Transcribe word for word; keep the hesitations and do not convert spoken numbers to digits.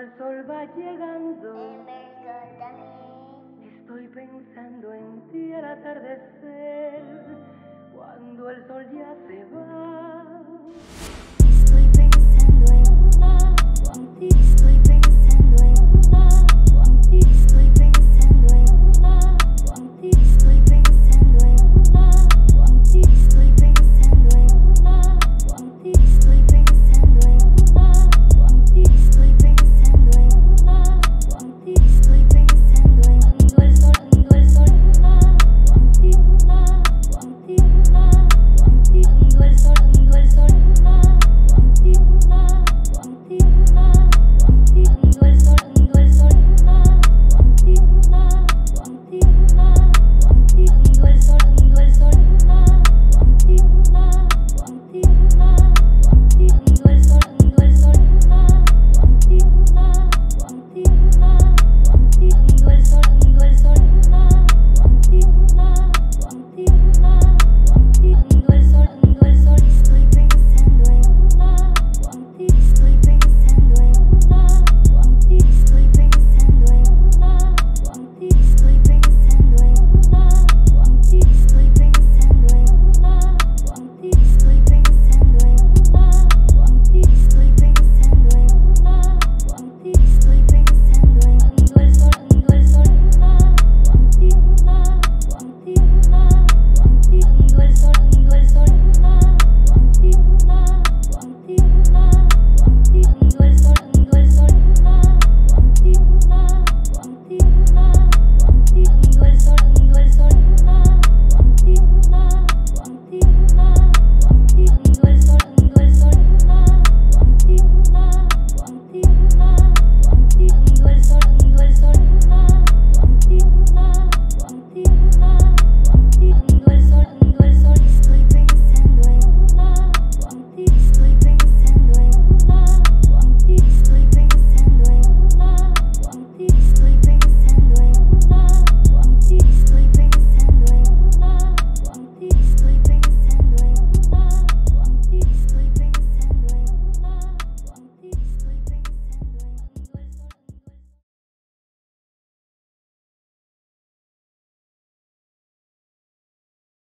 el sol va llegando, el sol también. Estoy pensando en ti al atardecer, cuando el sol ya se va.